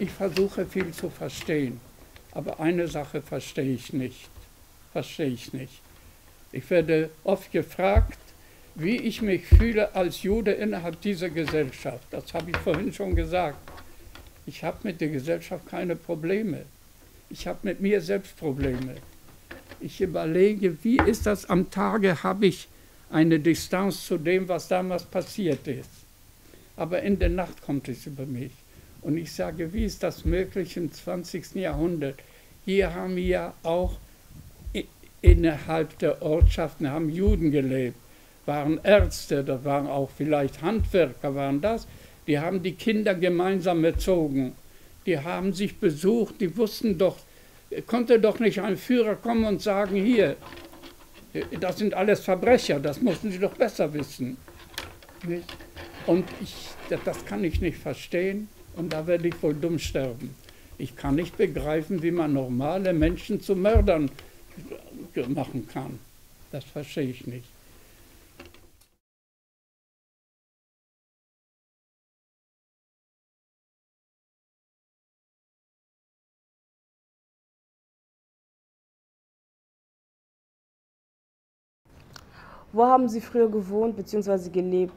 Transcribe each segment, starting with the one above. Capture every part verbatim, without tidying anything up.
Ich versuche viel zu verstehen, aber eine Sache verstehe ich nicht. Verstehe ich nicht. Ich werde oft gefragt, wie ich mich fühle als Jude innerhalb dieser Gesellschaft. Das habe ich vorhin schon gesagt. Ich habe mit der Gesellschaft keine Probleme. Ich habe mit mir selbst Probleme. Ich überlege, wie ist das am Tage, habe ich eine Distanz zu dem, was damals passiert ist. Aber in der Nacht kommt es über mich. Und ich sage, wie ist das möglich im zwanzigsten. Jahrhundert? Hier haben ja auch innerhalb der Ortschaften haben Juden gelebt, waren Ärzte, da waren auch vielleicht Handwerker, waren das. Die haben die Kinder gemeinsam erzogen. Die haben sich besucht, die wussten doch, konnte doch nicht ein Führer kommen und sagen, hier, das sind alles Verbrecher, das mussten sie doch besser wissen. Und ich, das kann ich nicht verstehen und da werde ich wohl dumm sterben. Ich kann nicht begreifen, wie man normale Menschen zu Mördern machen kann. Das verstehe ich nicht. Wo haben Sie früher gewohnt bzw. gelebt,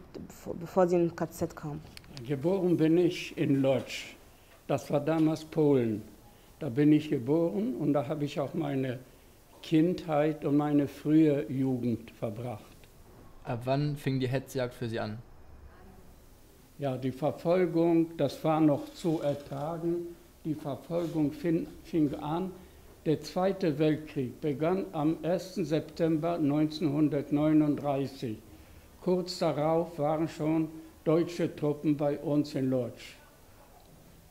bevor Sie in den K Z kamen? Geboren bin ich in Lodz. Das war damals Polen. Da bin ich geboren und da habe ich auch meine Kindheit und meine frühe Jugend verbracht. Ab wann fing die Hetzjagd für Sie an? Ja, die Verfolgung, das war noch zu ertragen. Die Verfolgung fing, fing an. Der Zweite Weltkrieg begann am ersten September neunzehnhundertneununddreißig. Kurz darauf waren schon deutsche Truppen bei uns in Lodz.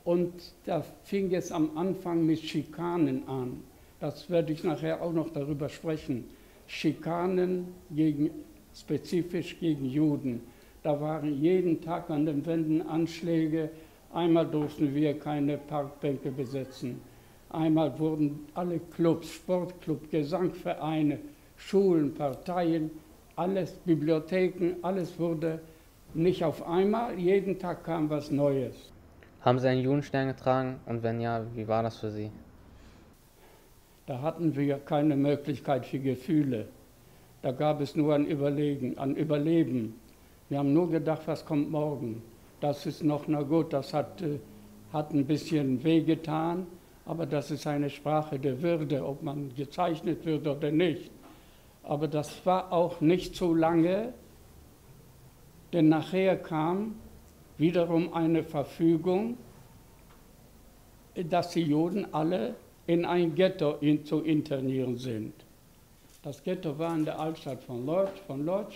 Und da fing es am Anfang mit Schikanen an. Das werde ich nachher auch noch darüber sprechen. Schikanen gegen, spezifisch gegen Juden. Da waren jeden Tag an den Wänden Anschläge. Einmal durften wir keine Parkbänke besetzen. Einmal wurden alle Clubs, Sportclub, Gesangvereine, Schulen, Parteien, alles, Bibliotheken, alles wurde nicht auf einmal. Jeden Tag kam was Neues. Haben Sie einen Judenstern getragen und wenn ja, wie war das für Sie? Da hatten wir keine Möglichkeit für Gefühle. Da gab es nur ein Überlegen, ein Überleben. Wir haben nur gedacht, was kommt morgen? Das ist noch, na gut, das hat, hat ein bisschen wehgetan. Aber das ist eine Sprache der Würde, ob man gezeichnet wird oder nicht. Aber das war auch nicht so lange, denn nachher kam wiederum eine Verfügung, dass die Juden alle in ein Ghetto in, zu internieren sind. Das Ghetto war in der Altstadt von Lodz, von Lodz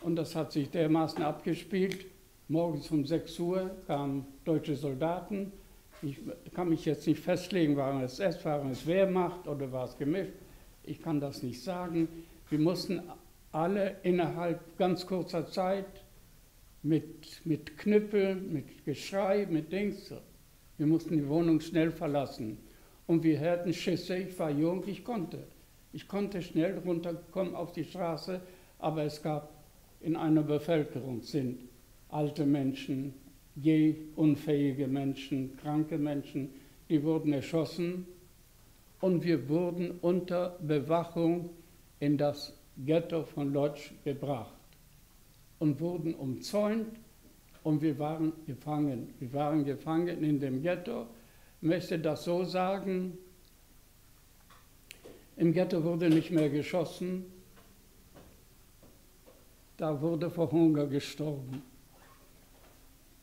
und das hat sich dermaßen abgespielt. Morgens um sechs Uhr kamen deutsche Soldaten. Ich kann mich jetzt nicht festlegen, waren es S S, waren es Wehrmacht oder war es gemischt. Ich kann das nicht sagen. Wir mussten alle innerhalb ganz kurzer Zeit mit, mit Knüppeln, mit Geschrei, mit Dings. Wir mussten die Wohnung schnell verlassen. Und wir hörten Schüsse. Ich war jung, ich konnte. Ich konnte schnell runterkommen auf die Straße, aber es gab in einer Bevölkerung sind alte Menschen, gehunfähige Menschen, kranke Menschen, die wurden erschossen und wir wurden unter Bewachung in das Ghetto von Lodz gebracht und wurden umzäunt und wir waren gefangen. Wir waren gefangen in dem Ghetto. Ich möchte das so sagen, im Ghetto wurde nicht mehr geschossen, da wurde vor Hunger gestorben.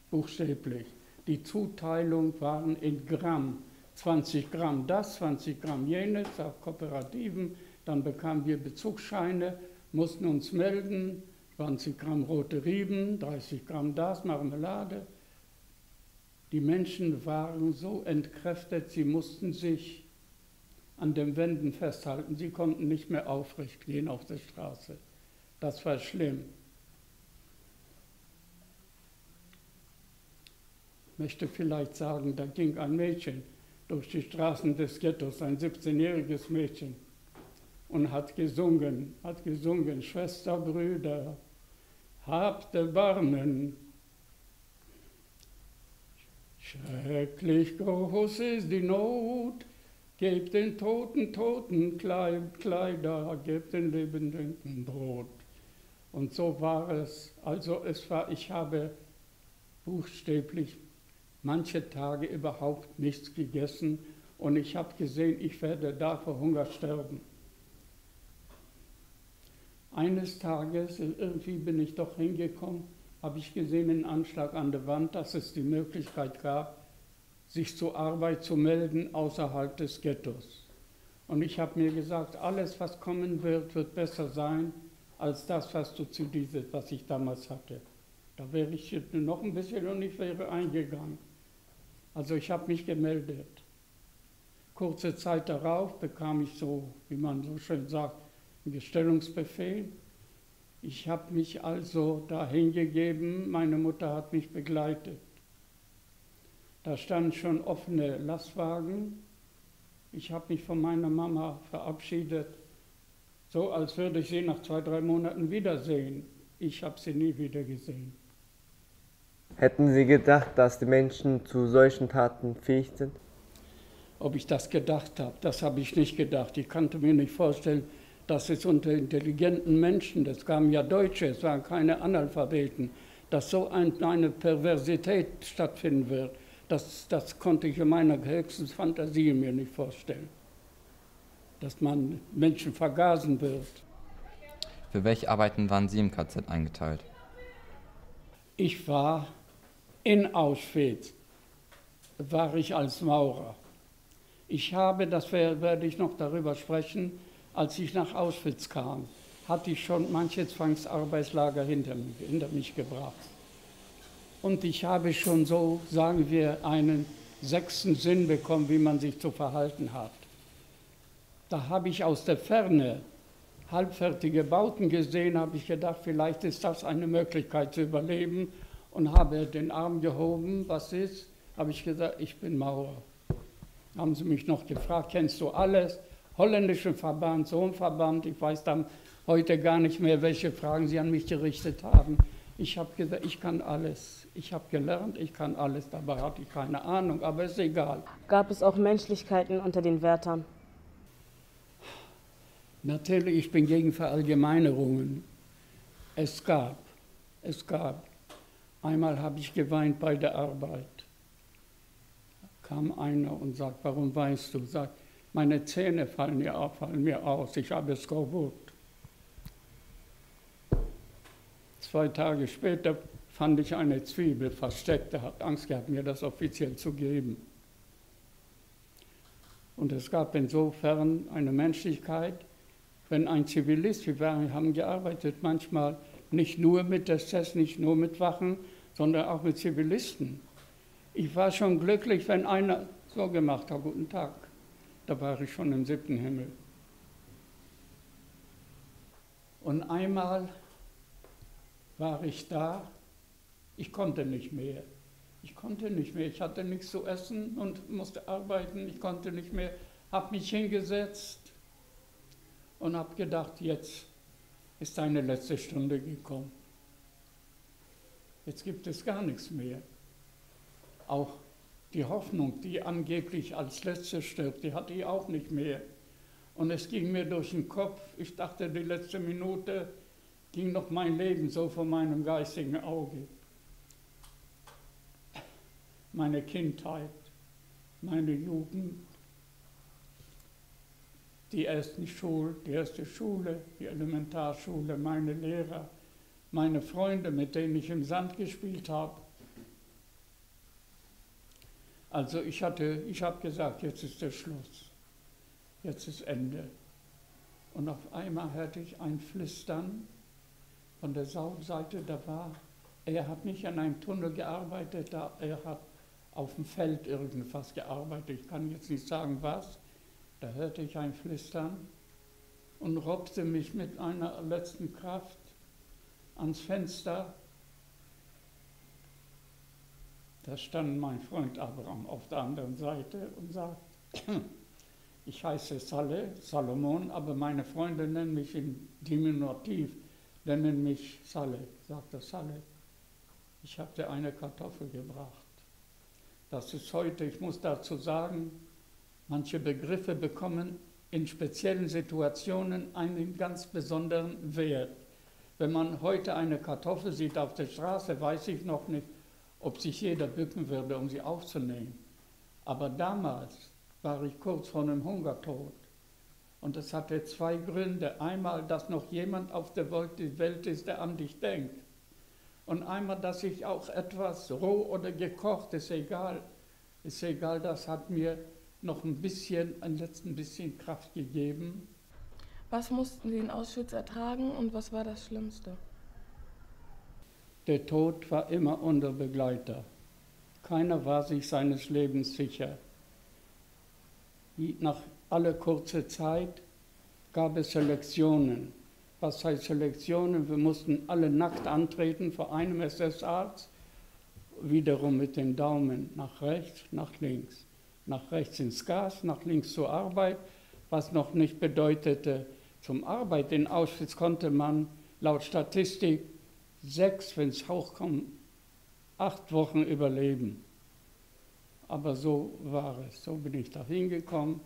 Buchstäblich. Die Zuteilung waren in Gramm, zwanzig Gramm das, zwanzig Gramm jenes, auf Kooperativen. Dann bekamen wir Bezugsscheine, mussten uns melden, zwanzig Gramm rote Rieben, dreißig Gramm das, Marmelade. Die Menschen waren so entkräftet, sie mussten sich an den Wänden festhalten, sie konnten nicht mehr aufrecht knien auf der Straße. Das war schlimm. Ich möchte vielleicht sagen, da ging ein Mädchen durch die Straßen des Ghettos, ein siebzehnjähriges Mädchen, und hat gesungen, hat gesungen, Schwester, Brüder, habt Erbarmen. Schrecklich groß ist die Not, gebt den Toten Toten Kleider, gebt den Lebenden Brot. Und so war es. Also es war, ich habe buchstäblich manche Tage überhaupt nichts gegessen und ich habe gesehen, ich werde da vor Hunger sterben. Eines Tages, irgendwie bin ich doch hingekommen, habe ich gesehen, den Anschlag an der Wand, dass es die Möglichkeit gab, sich zur Arbeit zu melden außerhalb des Ghettos. Und ich habe mir gesagt, alles, was kommen wird, wird besser sein, als das, was du zu diesem, was ich damals hatte. Da wäre ich noch ein bisschen und ich wäre eingegangen. Also ich habe mich gemeldet. Kurze Zeit darauf bekam ich so, wie man so schön sagt, einen Gestellungsbefehl. Ich habe mich also dahin gegeben, meine Mutter hat mich begleitet. Da standen schon offene Lastwagen. Ich habe mich von meiner Mama verabschiedet, so als würde ich sie nach zwei, drei Monaten wiedersehen. Ich habe sie nie wieder gesehen. Hätten Sie gedacht, dass die Menschen zu solchen Taten fähig sind? Ob ich das gedacht habe, das habe ich nicht gedacht. Ich konnte mir nicht vorstellen, dass es unter intelligenten Menschen, das kamen ja Deutsche, es waren keine Analphabeten, dass so eine Perversität stattfinden wird. Das, das konnte ich in meiner höchsten Fantasie mir nicht vorstellen, dass man Menschen vergasen wird. Für welche Arbeiten waren Sie im K Z eingeteilt? Ich war in Auschwitz, war ich als Maurer. Ich habe, das werde ich noch darüber sprechen, als ich nach Auschwitz kam, hatte ich schon manche Zwangsarbeitslager hinter mich, hinter mich gebracht. Und ich habe schon so, sagen wir, einen sechsten Sinn bekommen, wie man sich zu verhalten hat. Da habe ich aus der Ferne halbfertige Bauten gesehen, habe ich gedacht, vielleicht ist das eine Möglichkeit zu überleben und habe den Arm gehoben, was ist? Habe ich gesagt, ich bin Maurer. Haben sie mich noch gefragt, kennst du alles? Holländischen Verband, so ein Verband, ich weiß dann heute gar nicht mehr, welche Fragen sie an mich gerichtet haben. Ich habe gesagt, ich kann alles. Ich habe gelernt, ich kann alles, dabei hatte ich keine Ahnung, aber ist egal. Gab es auch Menschlichkeiten unter den Wärtern? Natürlich, ich bin gegen Verallgemeinerungen. Es gab, es gab. Einmal habe ich geweint bei der Arbeit. Kam einer und sagt, warum weinst du? Sagt, meine Zähne fallen mir auf, fallen mir aus, ich habe es kaputt. Zwei Tage später fand ich eine Zwiebel versteckt, er hat Angst gehabt, mir das offiziell zu geben. Und es gab insofern eine Menschlichkeit, wenn ein Zivilist, wir haben gearbeitet manchmal, nicht nur mit S S, nicht nur mit Wachen, sondern auch mit Zivilisten. Ich war schon glücklich, wenn einer so gemacht hat, guten Tag. Da war ich schon im siebten Himmel. Und einmal war ich da, ich konnte nicht mehr. Ich konnte nicht mehr, ich hatte nichts zu essen und musste arbeiten, ich konnte nicht mehr. Habe mich hingesetzt und habe gedacht, jetzt ist deine letzte Stunde gekommen. Jetzt gibt es gar nichts mehr. Auch die Hoffnung, die angeblich als letzte stirbt, die hatte ich auch nicht mehr. Und es ging mir durch den Kopf, ich dachte, die letzte Minute ging noch mein Leben so vor meinem geistigen Auge. Meine Kindheit, meine Jugend, die ersten Schul, die erste Schule, die Elementarschule, meine Lehrer, meine Freunde, mit denen ich im Sand gespielt habe. Also ich hatte, ich habe gesagt, jetzt ist der Schluss, jetzt ist Ende. Und auf einmal hörte ich ein Flüstern von der Seite, da war, er hat nicht an einem Tunnel gearbeitet, da, er hat auf dem Feld irgendwas gearbeitet, ich kann jetzt nicht sagen was. Da hörte ich ein Flüstern und robte mich mit einer letzten Kraft ans Fenster. Da stand mein Freund Abraham auf der anderen Seite und sagt, ich heiße Saleh, Salomon, aber meine Freunde nennen mich im Diminutiv, nennen mich Saleh. Sagt er, Saleh, ich habe dir eine Kartoffel gebracht. Das ist heute, ich muss dazu sagen, manche Begriffe bekommen in speziellen Situationen einen ganz besonderen Wert. Wenn man heute eine Kartoffel sieht auf der Straße, weiß ich noch nicht, ob sich jeder bücken würde, um sie aufzunehmen. Aber damals war ich kurz vor einem Hungertod. Und das hatte zwei Gründe. Einmal, dass noch jemand auf der Welt ist, der an dich denkt. Und einmal, dass ich auch etwas roh oder gekocht, ist egal, ist egal, das hat mir noch ein bisschen, ein letzten bisschen Kraft gegeben. Was mussten Sie in Auschwitz ertragen und was war das Schlimmste? Der Tod war immer unser Begleiter. Keiner war sich seines Lebens sicher. Nach aller kurzer Zeit gab es Selektionen. Was heißt Selektionen? Wir mussten alle nackt antreten vor einem S S-Arzt, wiederum mit den Daumen nach rechts, nach links. Nach rechts ins Gas, nach links zur Arbeit, was noch nicht bedeutete, zum Arbeit in Auschwitz konnte man laut Statistik sechs, wenn es hochkommt, acht Wochen überleben. Aber so war es, so bin ich da hingekommen.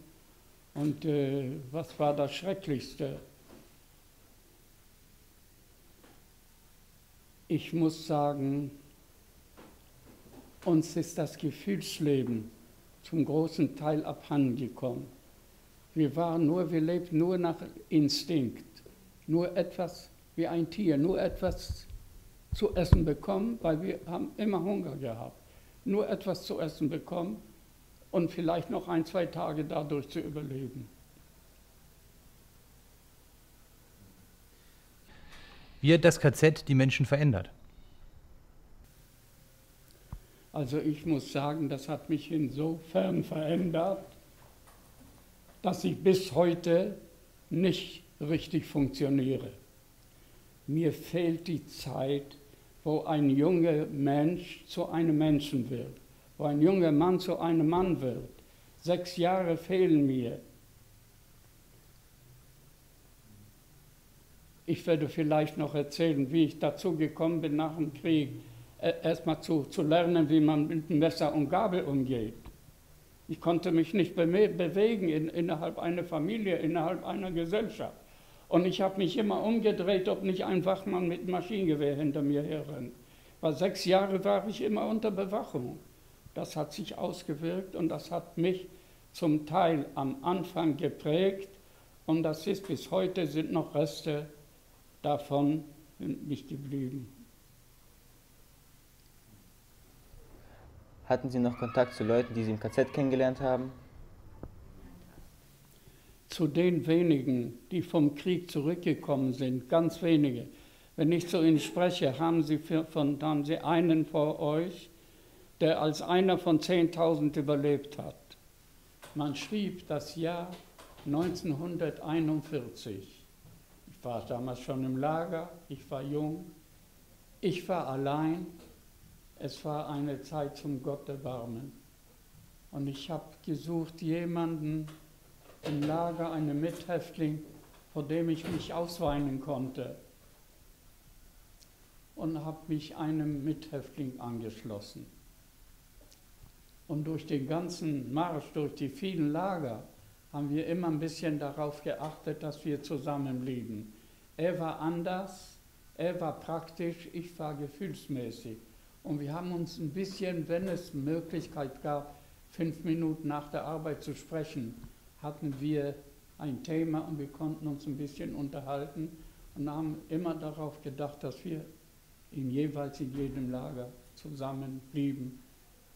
Und äh, was war das Schrecklichste? Ich muss sagen, uns ist das Gefühlsleben zum großen Teil abhanden gekommen. Wir waren nur, wir lebten nur nach Instinkt, nur etwas wie ein Tier, nur etwas zu essen bekommen, weil wir haben immer Hunger gehabt, nur etwas zu essen bekommen und vielleicht noch ein, zwei Tage dadurch zu überleben. Wie hat das K Z die Menschen verändert? Also ich muss sagen, das hat mich insofern verändert, dass ich bis heute nicht richtig funktioniere. Mir fehlt die Zeit, wo ein junger Mensch zu einem Menschen wird, wo ein junger Mann zu einem Mann wird. Sechs Jahre fehlen mir. Ich werde vielleicht noch erzählen, wie ich dazu gekommen bin nach dem Krieg, erstmal zu, zu lernen, wie man mit Messer und Gabel umgeht. Ich konnte mich nicht be bewegen in, innerhalb einer Familie, innerhalb einer Gesellschaft. Und ich habe mich immer umgedreht, ob nicht ein Wachmann mit Maschinengewehr hinter mir herrennt. Weil sechs Jahre war ich immer unter Bewachung. Das hat sich ausgewirkt und das hat mich zum Teil am Anfang geprägt. Und das ist bis heute, sind noch Reste davon nicht geblieben. Hatten Sie noch Kontakt zu Leuten, die Sie im K Z kennengelernt haben? Zu den wenigen, die vom Krieg zurückgekommen sind, ganz wenige. Wenn ich zu Ihnen spreche, haben Sie, für, von, haben Sie einen vor euch, der als einer von zehntausend überlebt hat. Man schrieb das Jahr neunzehnhunderteinundvierzig. Ich war damals schon im Lager, ich war jung, ich war allein. Es war eine Zeit zum Gott erbarmen. Und ich habe gesucht, jemanden im Lager, einen Mithäftling, vor dem ich mich ausweinen konnte. Und habe mich einem Mithäftling angeschlossen. Und durch den ganzen Marsch, durch die vielen Lager, haben wir immer ein bisschen darauf geachtet, dass wir zusammenblieben. Er war anders, er war praktisch, ich war gefühlsmäßig. Und wir haben uns ein bisschen, wenn es Möglichkeit gab, fünf Minuten nach der Arbeit zu sprechen, hatten wir ein Thema und wir konnten uns ein bisschen unterhalten und haben immer darauf gedacht, dass wir in jeweils in jedem Lager zusammen blieben.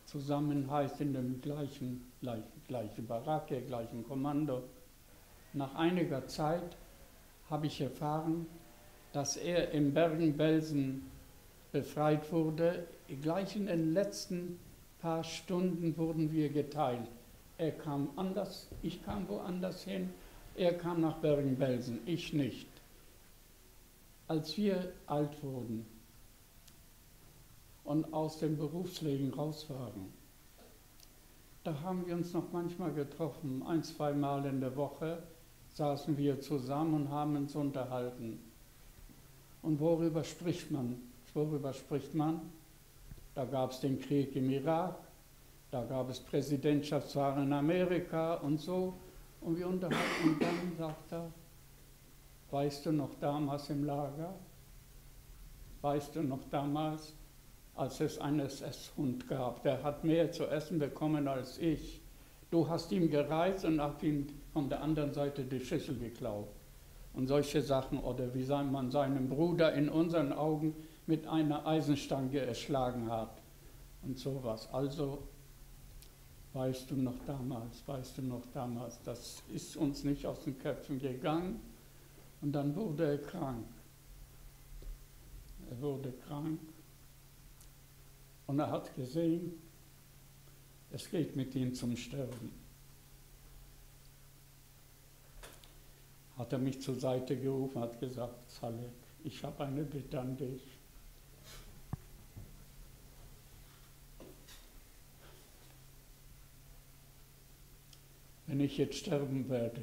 Zusammen heißt in dem gleichen, gleich, gleichen Baracke, gleichen Kommando. Nach einiger Zeit habe ich erfahren, dass er im Bergen-Belsen befreit wurde. Gleich in den letzten paar Stunden wurden wir geteilt. Er kam anders, ich kam woanders hin, er kam nach Bergen-Belsen, ich nicht. Als wir alt wurden und aus dem Berufsleben raus waren, da haben wir uns noch manchmal getroffen, ein, zwei Mal in der Woche saßen wir zusammen und haben uns unterhalten. Und worüber spricht man? Worüber spricht man? Da gab es den Krieg im Irak, Da gab es Präsidentschaftswahlen in Amerika und so. Und wir unterhalten dann, sagt er, weißt du noch damals im Lager? Weißt du noch damals, als es einen S S-Hund gab? Der hat mehr zu essen bekommen als ich. Du hast ihm gereizt und hast ihm von der anderen Seite die Schüssel geklaut. Und solche Sachen, oder wie man seinen Bruder in unseren Augen mit einer Eisenstange erschlagen hat und sowas. Also, weißt du noch damals, weißt du noch damals, das ist uns nicht aus den Köpfen gegangen. Und dann wurde er krank. Er wurde krank und er hat gesehen, es geht mit ihm zum Sterben. Hat er mich zur Seite gerufen, hat gesagt, Salek, ich habe eine Bitte an dich. Wenn ich jetzt sterben werde,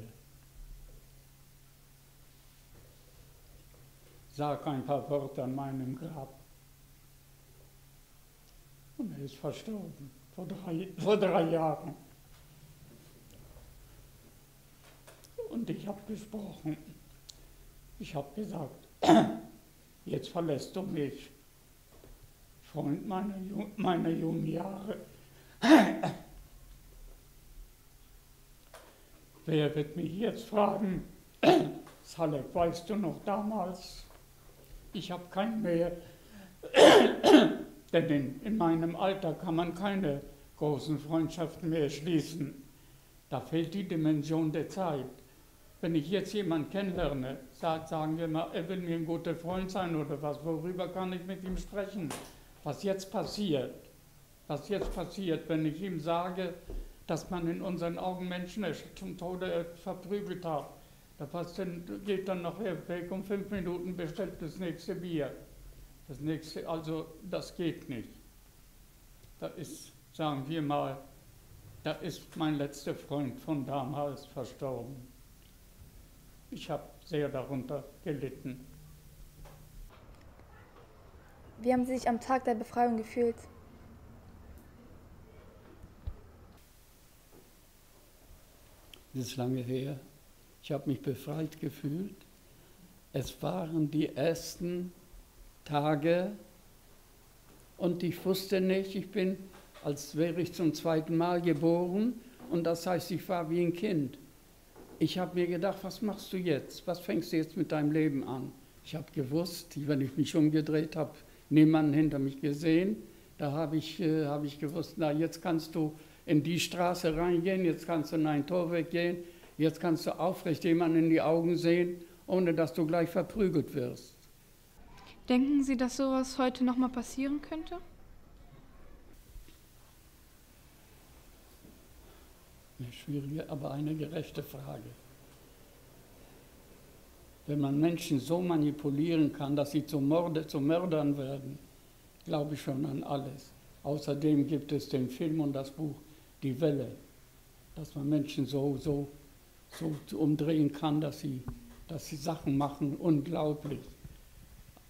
sag ein paar Worte an meinem Grab. Und er ist verstorben, vor drei, vor drei Jahren. Und ich habe gesprochen. Ich habe gesagt, jetzt verlässt du mich, Freund meiner, meiner jungen Jahre. Wer wird mich jetzt fragen, Salek, weißt du noch damals? Ich habe keinen mehr, denn in, in meinem Alter kann man keine großen Freundschaften mehr schließen. Da fehlt die Dimension der Zeit. Wenn ich jetzt jemanden kennenlerne, sagt, sagen wir mal, er will mir ein guter Freund sein oder was, worüber kann ich mit ihm sprechen? Was jetzt passiert, was jetzt passiert, wenn ich ihm sage, dass man in unseren Augen Menschen zum Tode verprügelt hat, das geht dann nachher weg, um fünf Minuten bestellt das nächste Bier. Das nächste, also das geht nicht. Da ist, sagen wir mal, da ist mein letzter Freund von damals verstorben. Ich habe sehr darunter gelitten. Wie haben Sie sich am Tag der Befreiung gefühlt? Das ist lange her. Ich habe mich befreit gefühlt. Es waren die ersten Tage und ich wusste nicht, ich bin, als wäre ich zum zweiten Mal geboren und das heißt, ich war wie ein Kind. Ich habe mir gedacht, was machst du jetzt? Was fängst du jetzt mit deinem Leben an? Ich habe gewusst, wenn ich mich umgedreht habe, niemanden hinter mich gesehen. Da habe ich, äh, hab ich gewusst, na jetzt kannst du in die Straße reingehen, jetzt kannst du in ein Tor weggehen, jetzt kannst du aufrecht jemanden in die Augen sehen, ohne dass du gleich verprügelt wirst. Denken Sie, dass sowas heute nochmal passieren könnte? Eine schwierige, aber eine gerechte Frage. Wenn man Menschen so manipulieren kann, dass sie zu Morde, zu Mördern werden, glaube ich schon an alles. Außerdem gibt es den Film und das Buch Die Welle, dass man Menschen so, so, so umdrehen kann, dass sie, dass sie Sachen machen, unglaublich.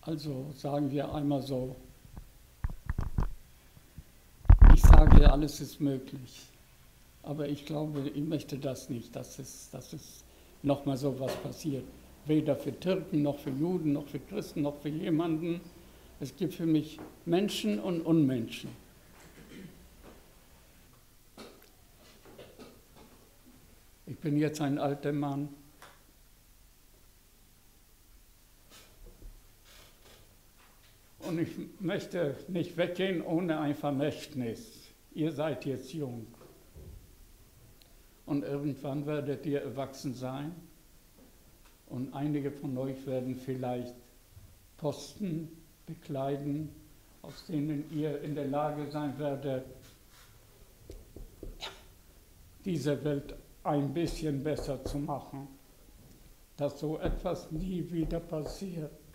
Also sagen wir einmal so, ich sage, alles ist möglich. Aber ich glaube, ich möchte das nicht, dass es, dass es nochmal so etwas passiert. Weder für Türken, noch für Juden, noch für Christen, noch für jemanden. Es gibt für mich Menschen und Unmenschen. Ich bin jetzt ein alter Mann. Und ich möchte nicht weggehen ohne ein Vermächtnis. Ihr seid jetzt jung. Und irgendwann werdet ihr erwachsen sein und einige von euch werden vielleicht Posten bekleiden, aus denen ihr in der Lage sein werdet, diese Welt ein bisschen besser zu machen, dass so etwas nie wieder passiert.